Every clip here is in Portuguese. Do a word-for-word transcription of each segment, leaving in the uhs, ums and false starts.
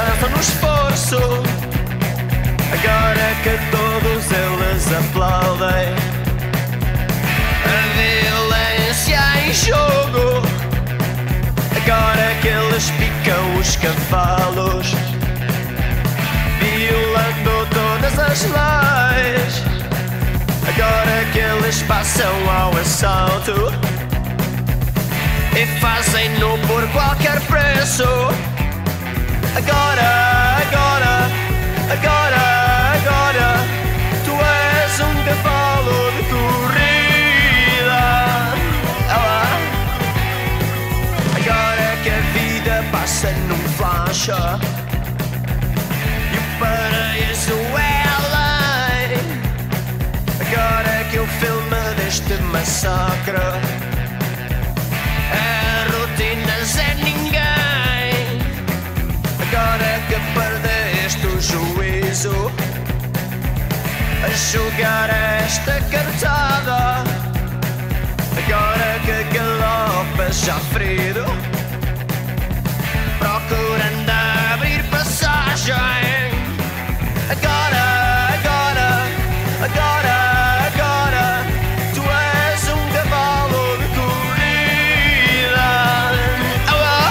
elas dão um esforço. Agora que todos eles aplaudem, a violência em jogo. Agora que eles picam os cavalos, violando todas as leis. Agora que eles passam ao assalto e fazem-no por qualquer preço. Agora, agora, agora, agora, tu és um cavalo de corrida. Ah, agora que a vida passa num flash e o paraíso é além. Agora que o filme deste massacre a jogar esta cartada. Agora que galopas já ferido, procurando abrir passagem. Agora, agora, agora, agora, tu és um cavalo de corrida. Ah, ah.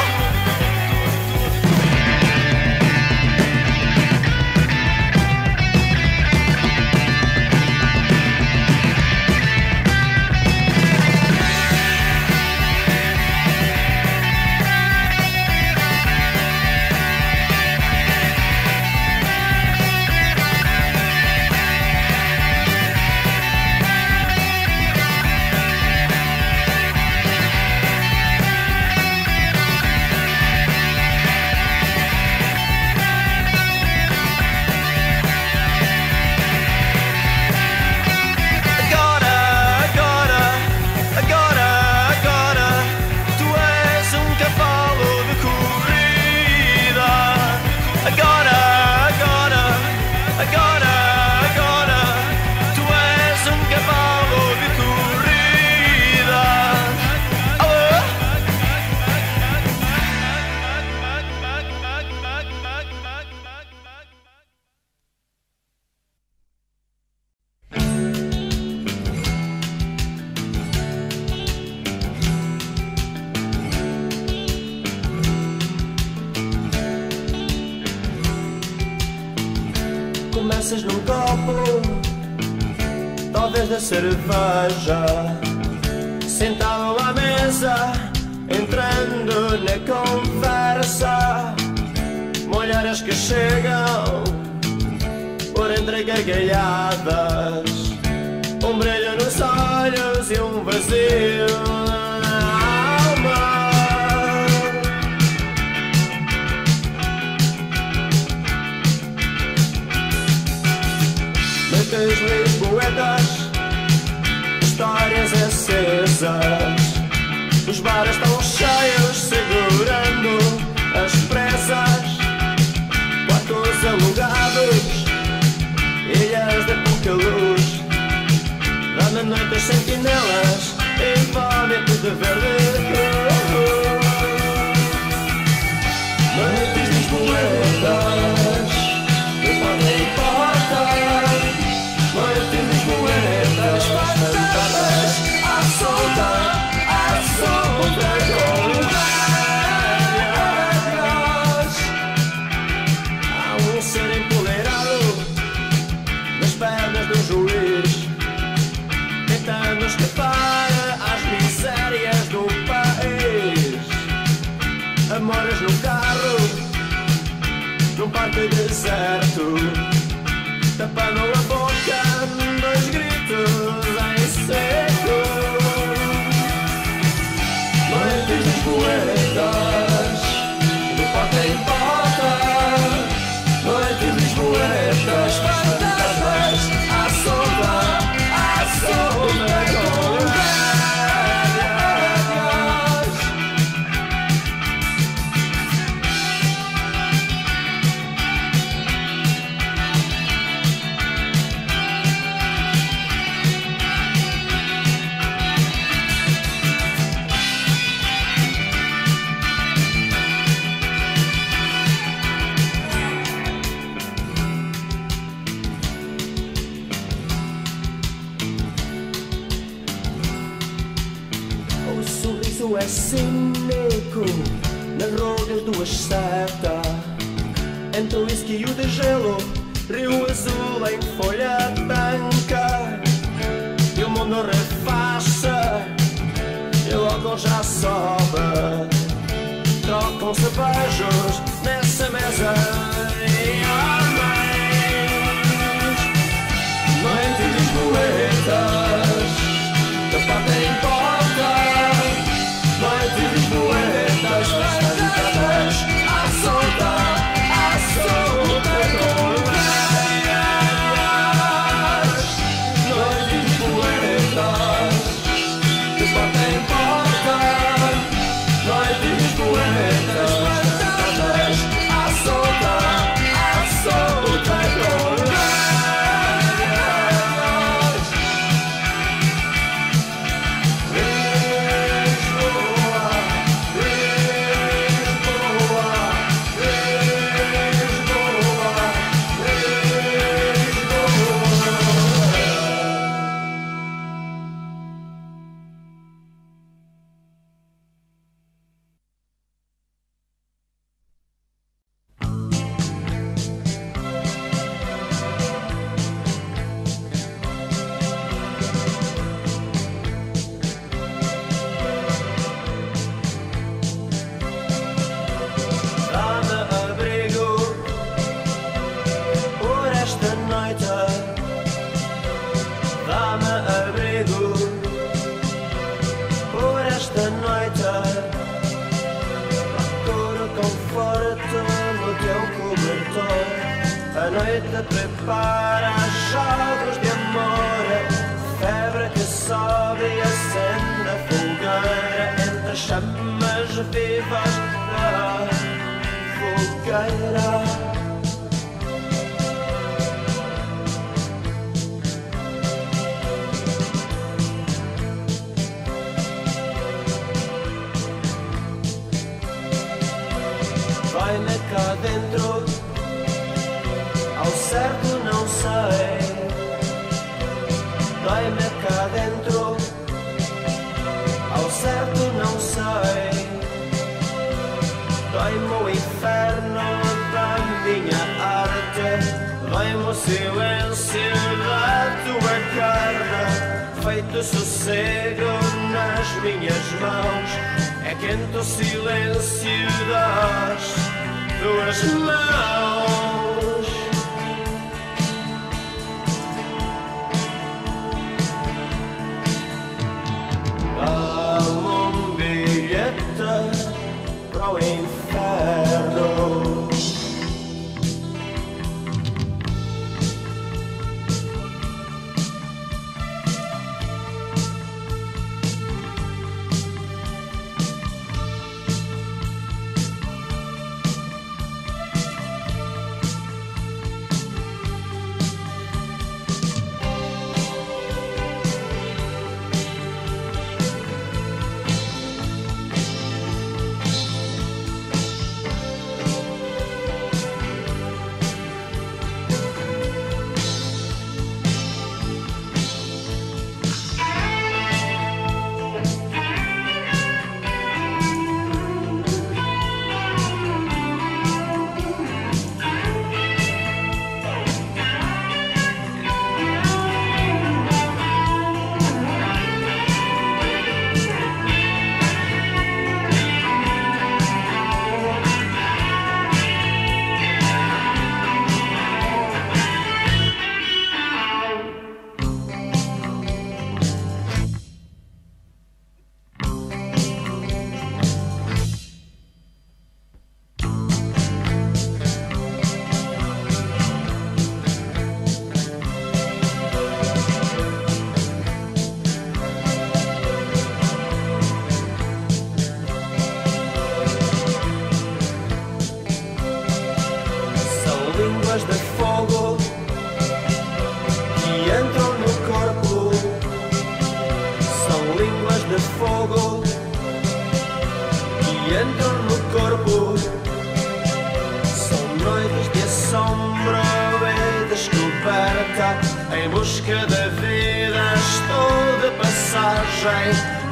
Começas num copo, talvez da cerveja, sentado à mesa, entrando na conversa. Mulheres que chegam por entre gargalhadas, um brilho nos olhos e um vazio. Noites Lisboetas, histórias acesas. Os bares estão cheios, segurando as presas. Quartos alugados, ilhas de pouca luz. Dá-me noites sentinelas e vômito de verde. Noites Lisboetas, de porta em porta. Noites Lisboetas, fantasmas à solta, à solta com lugares. Há um ser empoleirado nas pernas do juiz, tentando escapar às misérias do país. Amores no carro, num parque deserto, tapando a boca dos gritos em seco. Noites Lisboetas, de porta em porta. Noites Lisboetas, fantasmas à sombra, à sombra com velhas. Isso é cineco, na roda duas seta. Entre o whisky e o de gelo, Rio Azul em folha branca. E o mundo refaixa, e logo já sobe. Trocam-se beijos nessa mesa e homens. Noites Lisboetas, da pata em porta. Noites Lisboetas, fastadas à solta, à solta com ideias. Noites Lisboetas, da pata em porta. Noites Lisboetas, fastadas à solta, à solta com ideias. A noite prepara jogos de amor, febre que sobe e acende a fogueira entre chamas vivas da fogueira. Vai-me cá dentro, ao certo não sei. Dói-me cá dentro, ao certo não sei. Dói-me o inferno da minha arte, dói-me o silêncio da tua carne. Feito sossego nas minhas mãos, é quente o silêncio das tuas mãos. Pro inferno.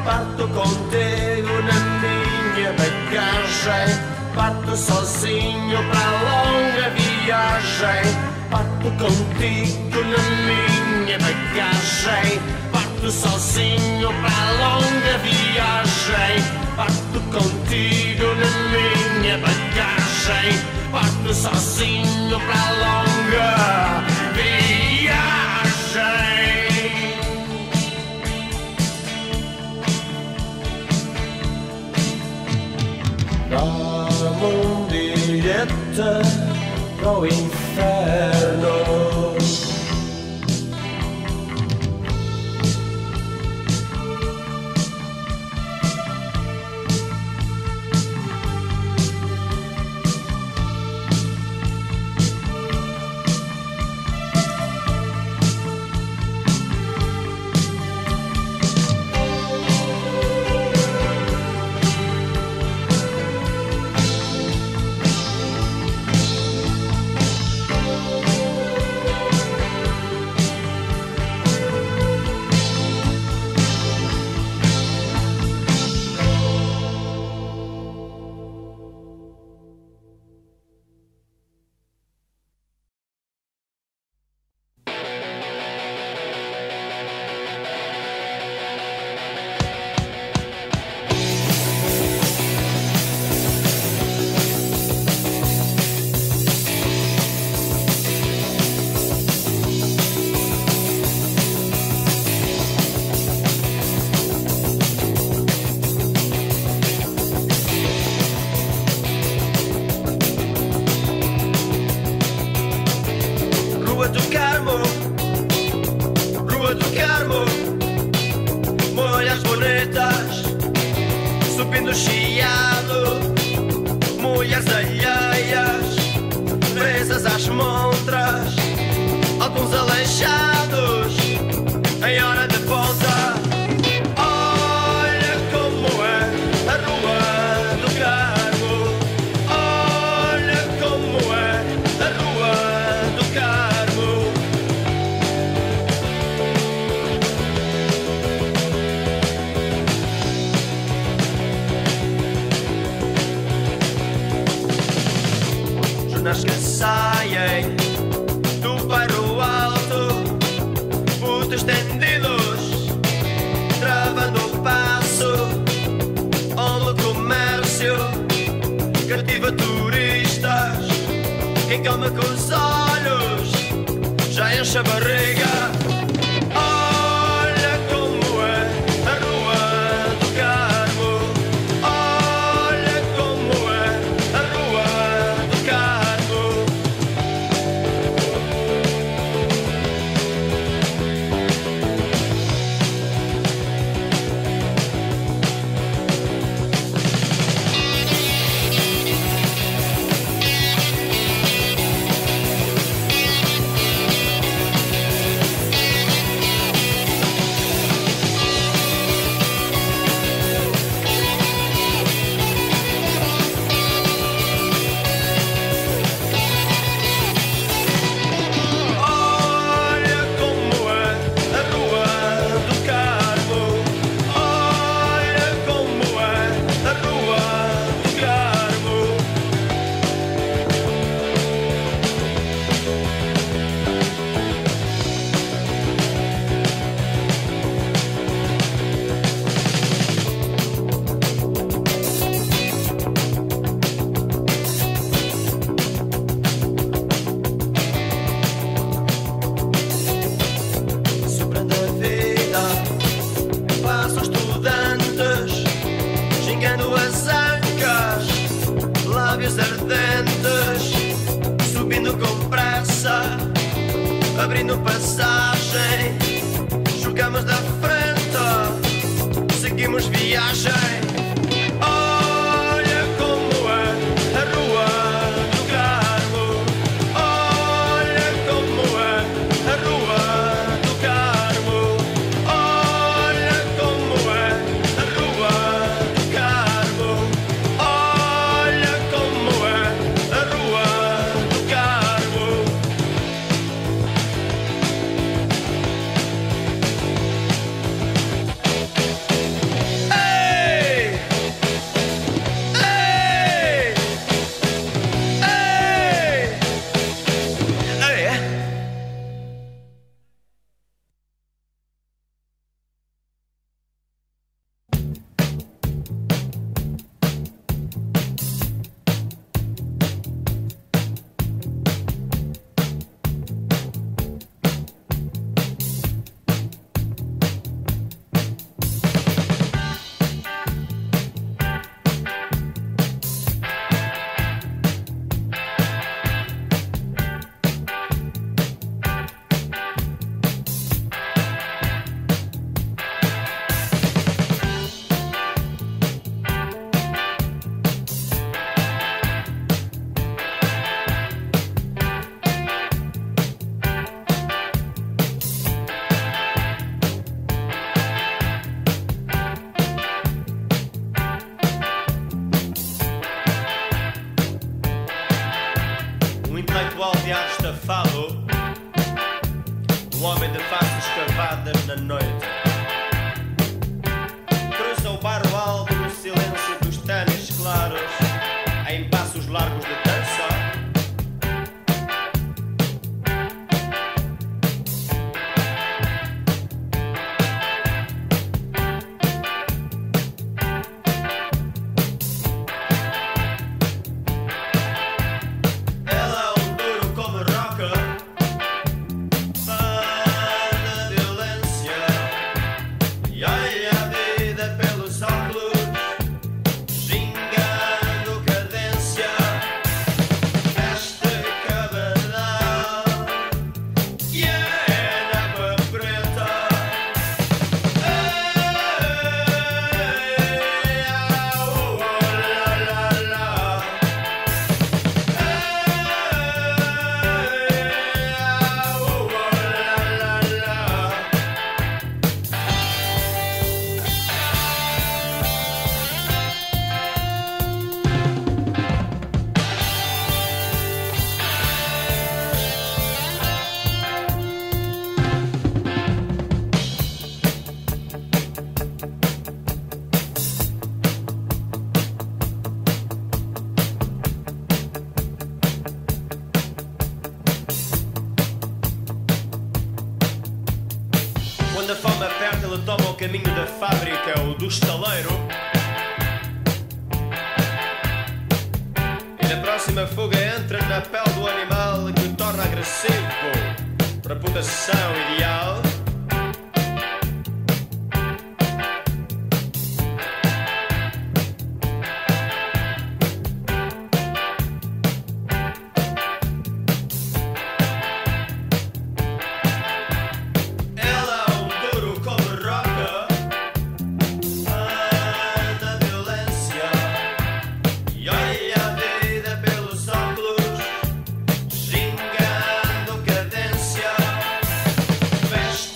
Parto contigo na bagagem. Parto sozinho para longa viagem. Parto contigo na minha bagagem. Parto sozinho para longa viagem. Parto contigo na minha bagagem. Parto sozinho para longa viagem. Dá-me um bilhete pro inferno. feito aldeados da falo, do homem de faces cavadas na noite. Cruza o barro alto no silêncio dos tânis claros, em passos largos de dança. Quando a fome aperta, ele toma o caminho da fábrica ou do estaleiro. E na próxima fuga entra na pele do animal que o torna agressivo. Reputação ideal. Smash.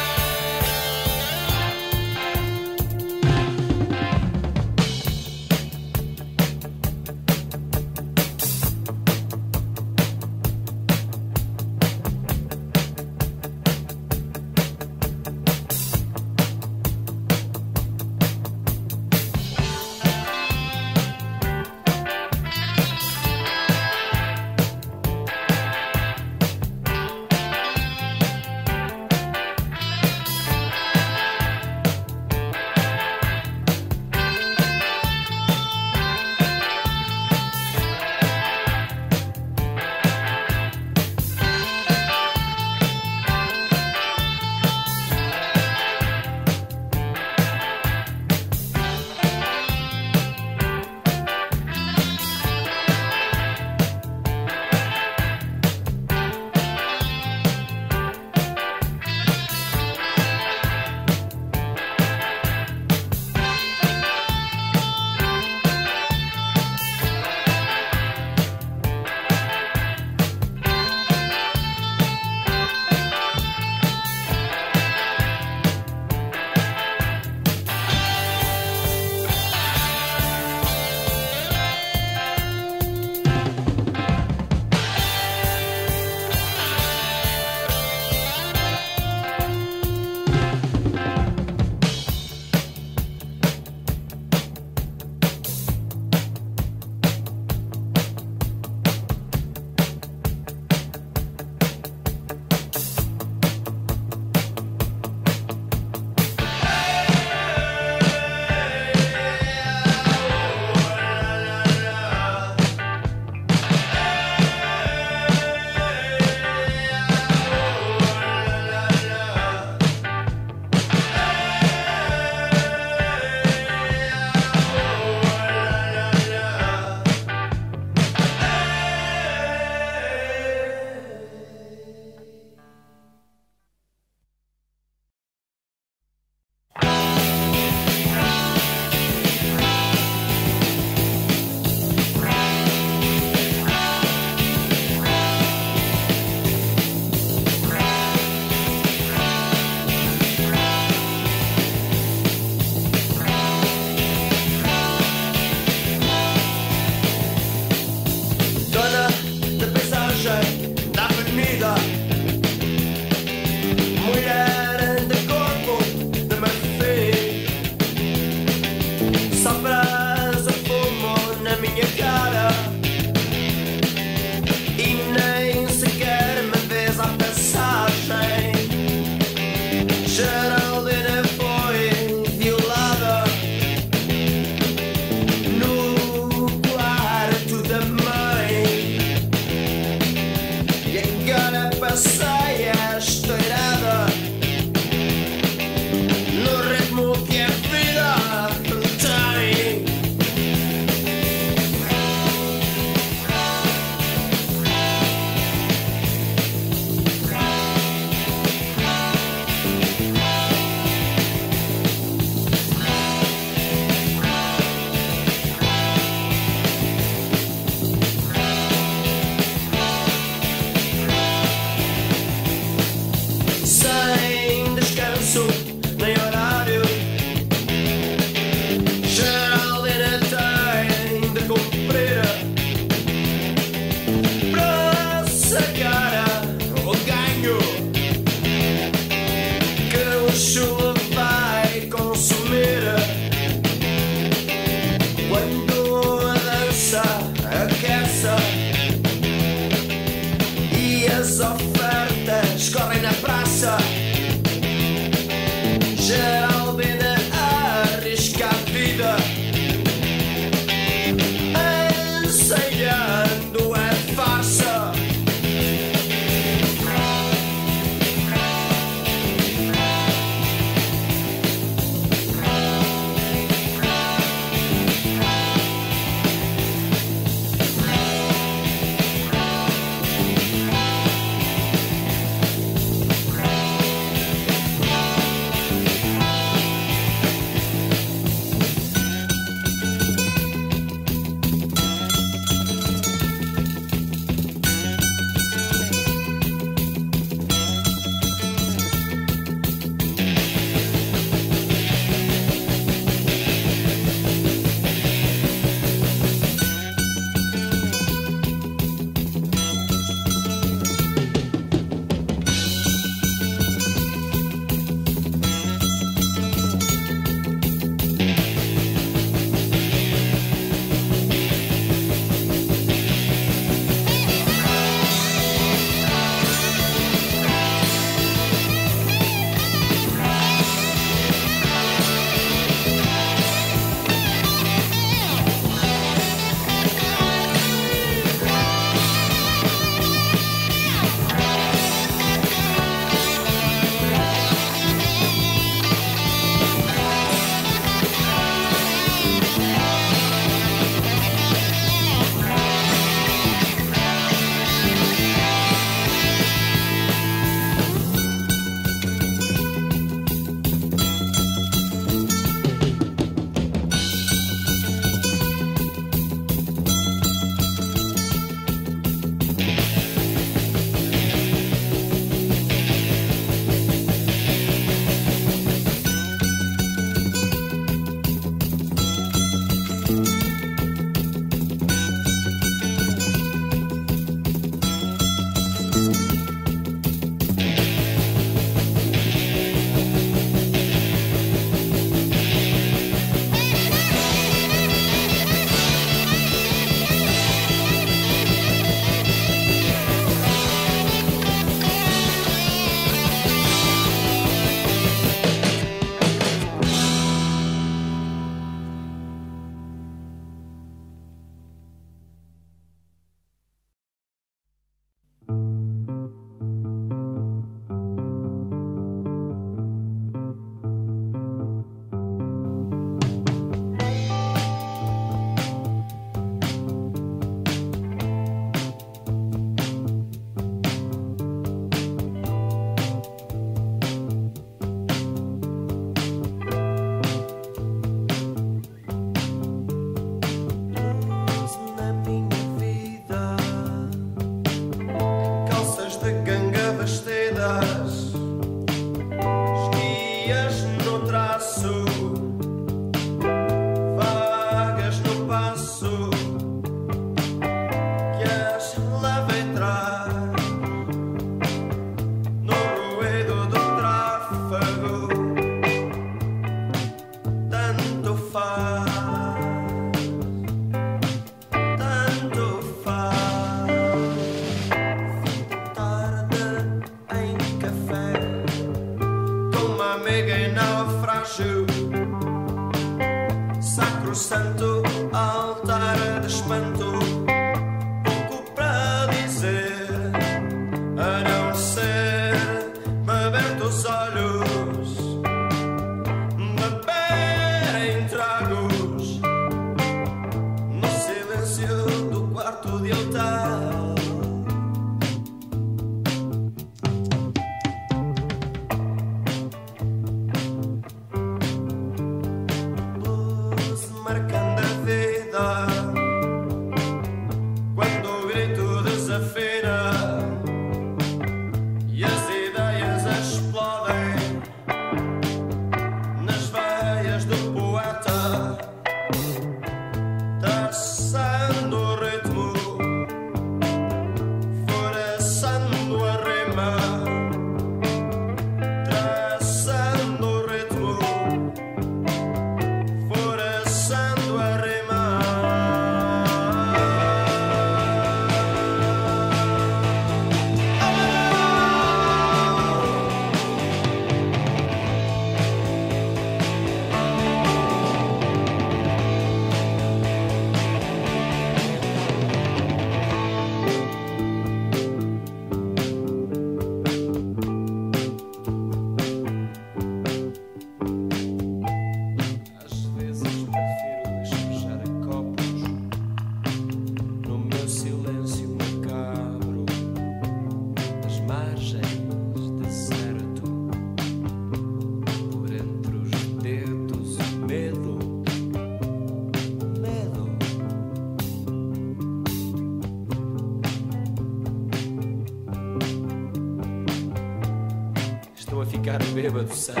ficar bêbado, sabes?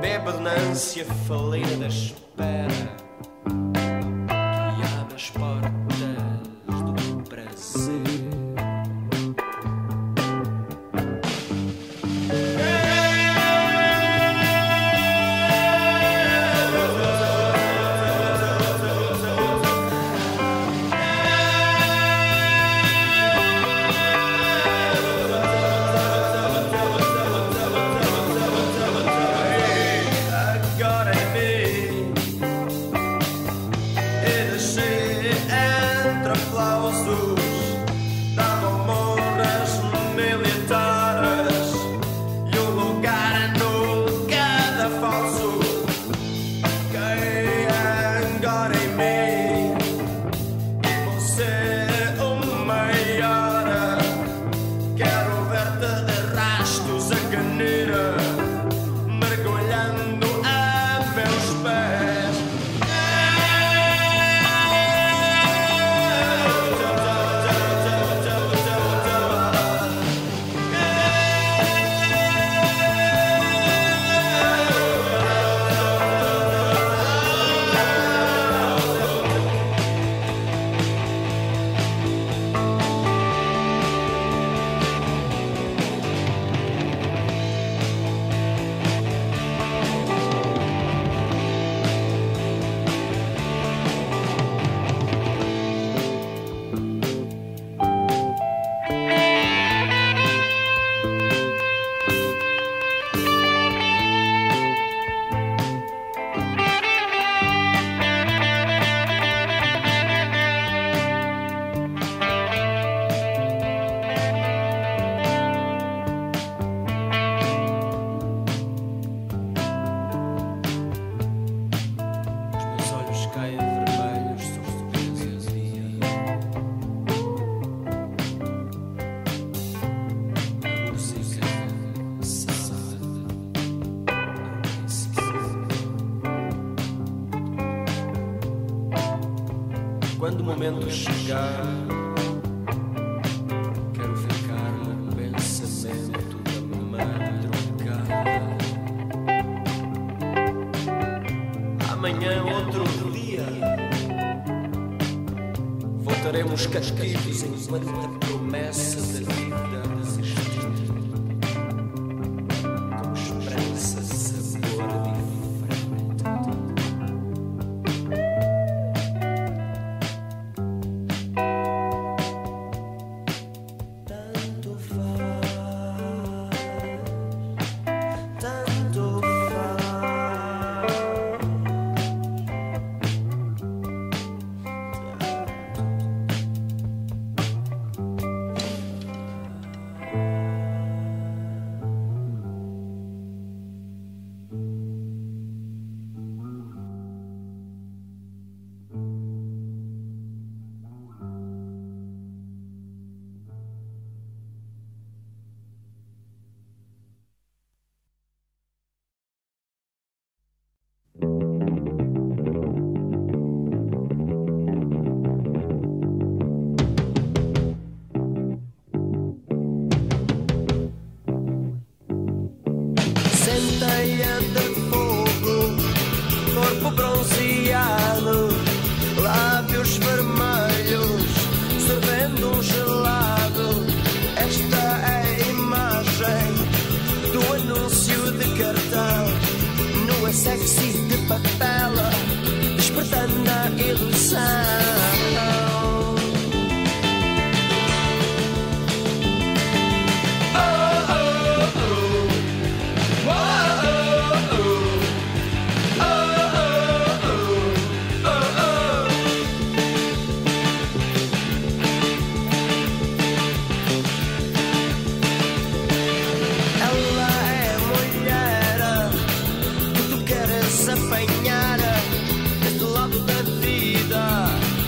Bêbado na ânsia falida da espera que abre as portas do prazer. Quando o momento chegar, quero ficar no pensamento da madrugada. Amanhã, outro dia, voltaremos cativos enquanto a promessa da vida resistir. Com esperança, sabor diferente. Centelha de fogo, corpo bronzeado, lábios vermelhos, sorvendo um gelado. Esta é a imagem do anúncio de cartão, nua sexy de papel, despertando a ilusão. Apanhar deste lado da vida.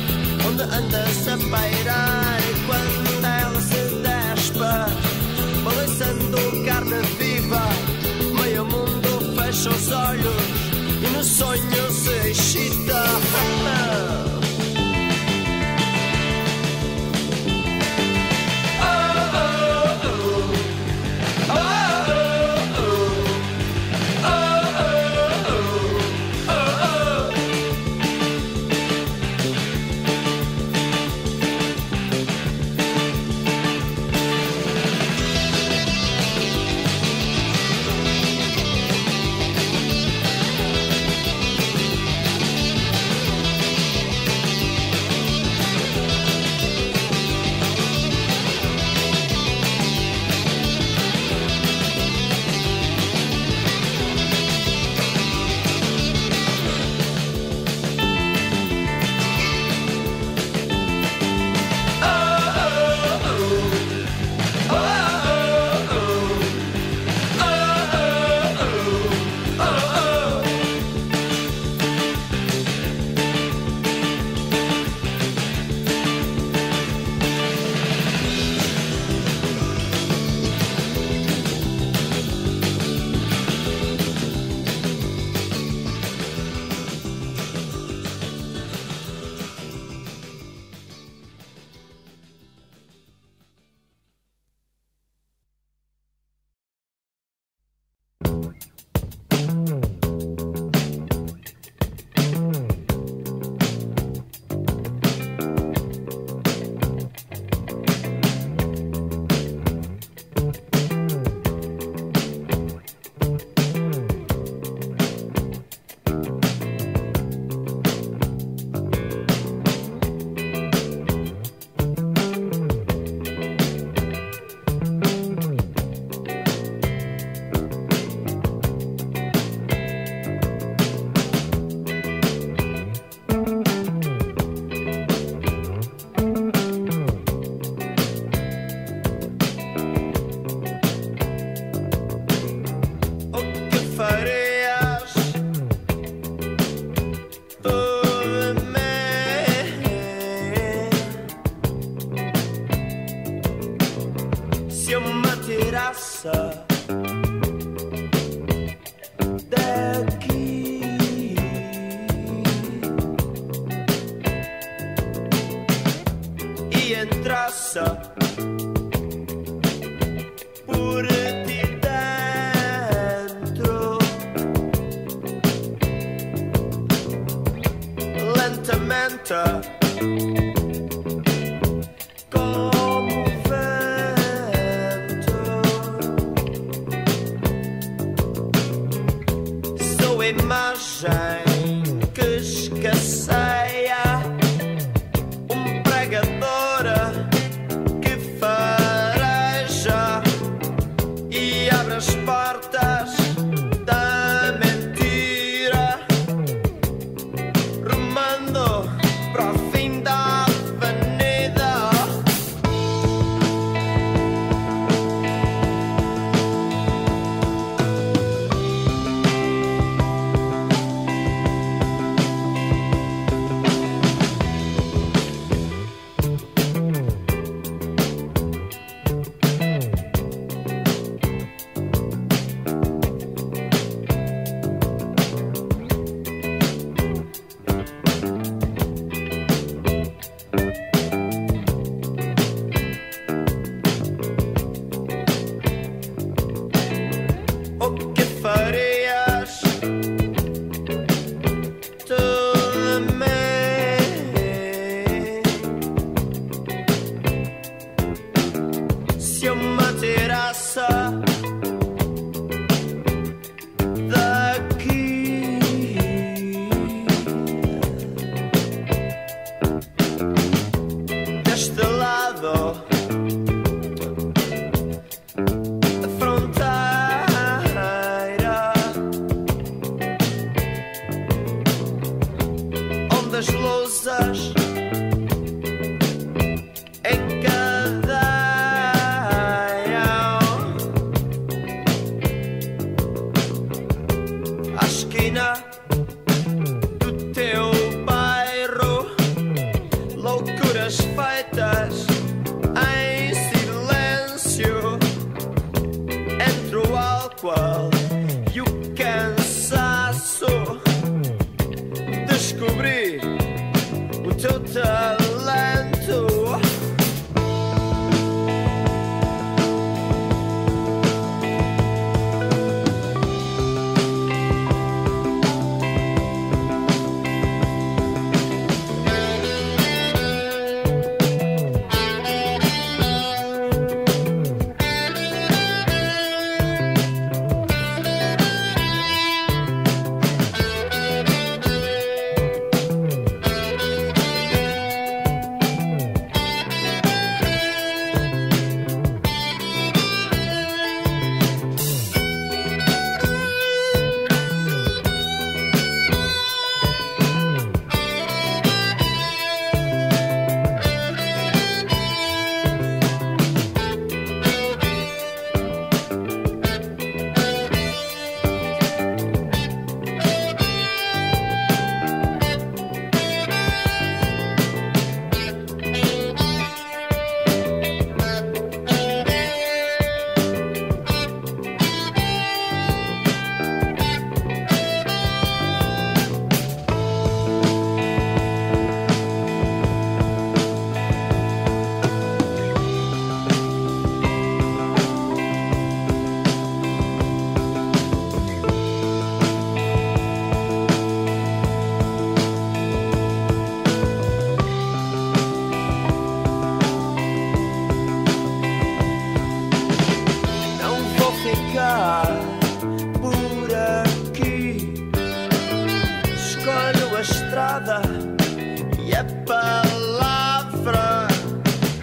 a palavra,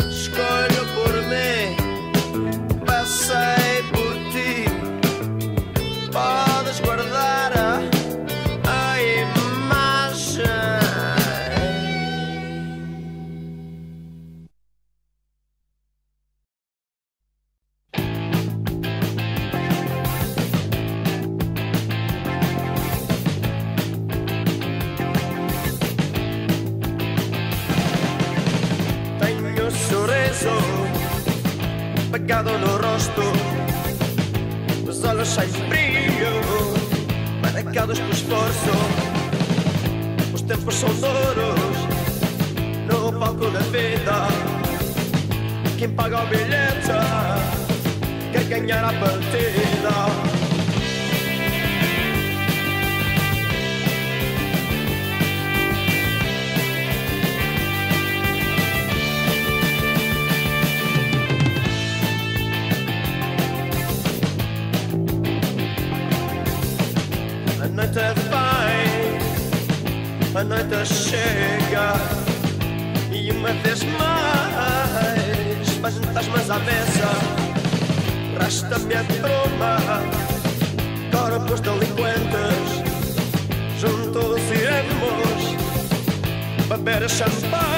escolho por mim, passei por ti. Podes guardar a, a imagem. Tenho sorriso pegado no rosto, os olhos cheios de brilho, marcados por esforço. Os tempos são duros no palco da vida. Quem paga o bilhete quer ganhar a partida. A noite vem, a noite chega, e uma vez mais faz fantasmas à mesa. Rasta-me a tromba, corpos delinquentes. Juntos iremos beber champanhe.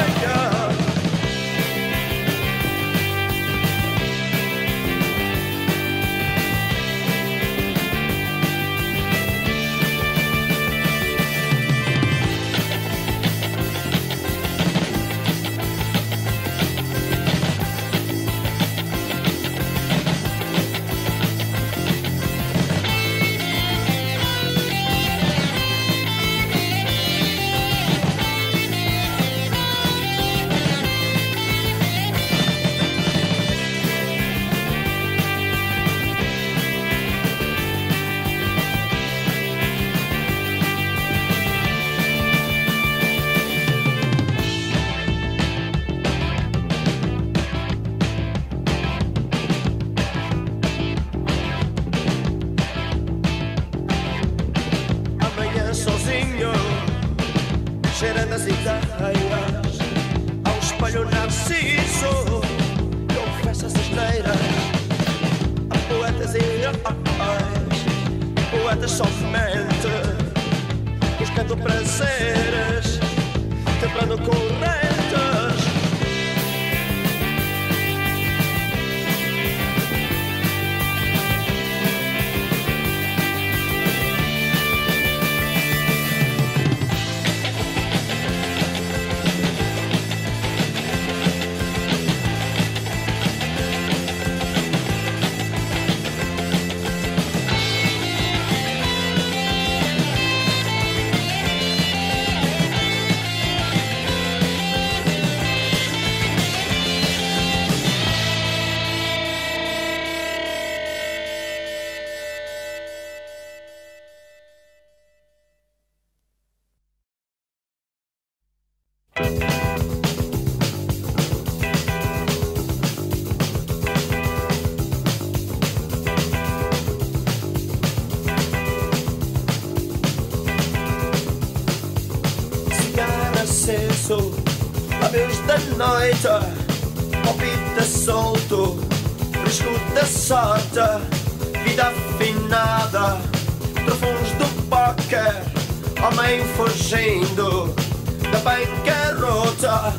Cheirando as ideias, ao espelho narciso, confesso as asneiras. Há poetas irreais, poetas somente, buscando prazeres, quebrando correntes. Lábios da noite, palpita solto, fresco da sorte, vida afinada, trofões do póquer, homem fugindo da bancarrota.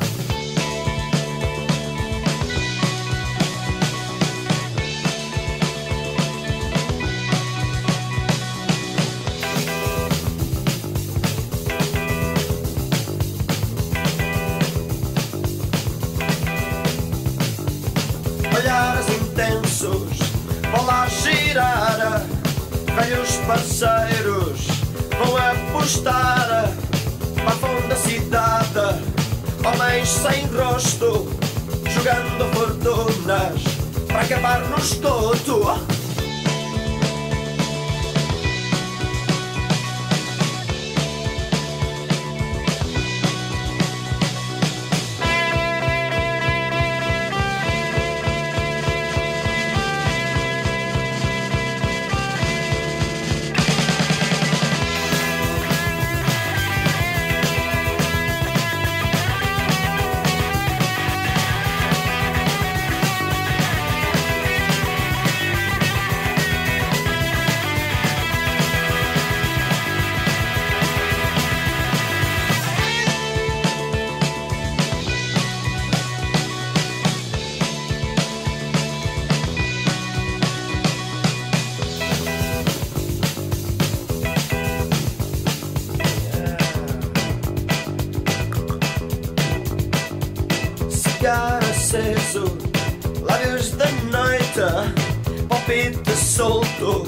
Olhares intensos, vão lá girar. Velhos parceiros, vão apostar. Para o fundo da cidade, homens sem rosto, jogando fortunas para acabar no esgoto. solto,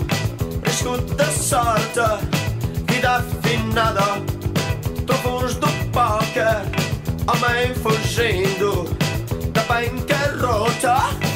escudo da sorte, vida afinada, trovões do póquer, homem fugindo da bancarrota.